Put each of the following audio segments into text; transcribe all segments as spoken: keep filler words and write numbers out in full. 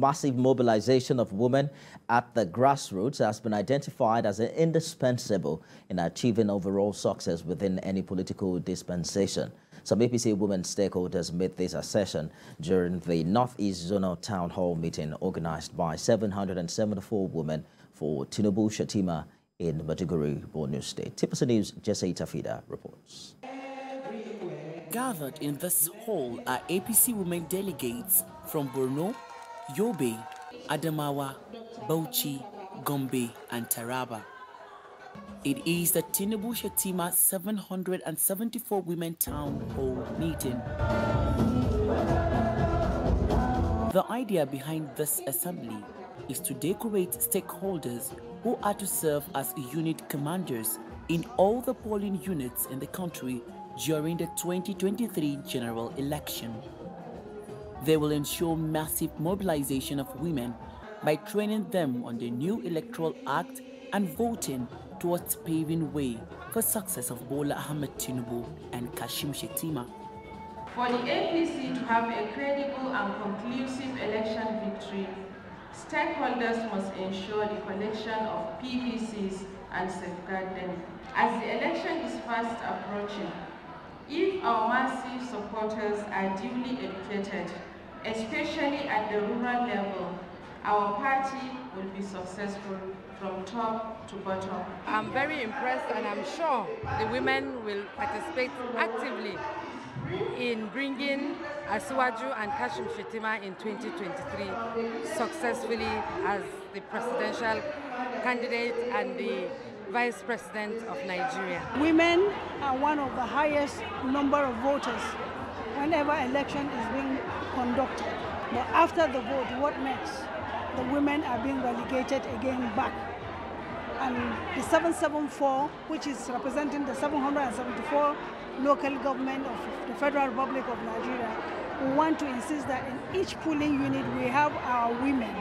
massive mobilization of women at the grassroots has been identified as indispensable in achieving overall success within any political dispensation. Some A P C women stakeholders made this assertion during the Northeast Zonal Town Hall meeting organized by seven hundred seventy-four women for Tinubu Shettima in Maiduguri, Borno State. T V C News' Jesse Tafida reports. Gathered in this hall are A P C women delegates from Borno, Yobe, Adamawa, Bauchi, Gombe and Taraba. It is the Tinubu Shettima seven hundred seventy-four Women Town Hall meeting. The idea behind this assembly is to decorate stakeholders who are to serve as unit commanders in all the polling units in the country during the twenty twenty-three general election. They will ensure massive mobilization of women by training them on the new Electoral Act and voting towards paving way for success of Bola Ahmed Tinubu and Kashim Shettima. For the A P C to have a credible and conclusive election victory, stakeholders must ensure the collection of P V Cs and safeguard them. As the election is fast approaching, if our massive supporters are duly educated, especially at the rural level, our party will be successful from top to bottom. I'm very impressed, and I'm sure the women will participate actively in bringing Asiwaju and Kashim Shettima in twenty twenty-three successfully as the presidential candidate and the Vice President of Nigeria. Women are one of the highest number of voters whenever election is being conducted. But after the vote, what next? The women are being relegated again back. And the seven seven four, which is representing the seven hundred seventy-four local government of the Federal Republic of Nigeria, we want to insist that in each polling unit we have our women.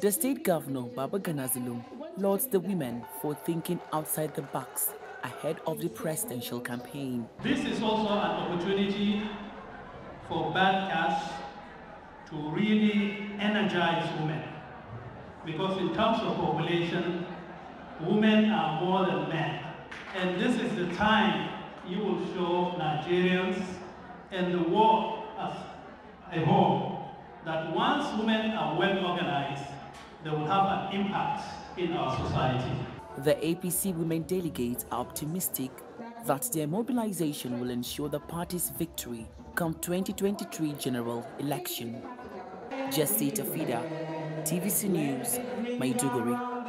The state governor, Baba Gana Zulu, lauds the women for thinking outside the box ahead of the presidential campaign. This is also an opportunity for bankers to really energize women, because in terms of population, women are more than men. And this is the time you will show Nigerians and the world as a whole that once women are well organized, they will have an impact in our society. The A P C women delegates are optimistic that their mobilization will ensure the party's victory come twenty twenty-three general election. Jesse Tafida, T V C News, Maiduguri.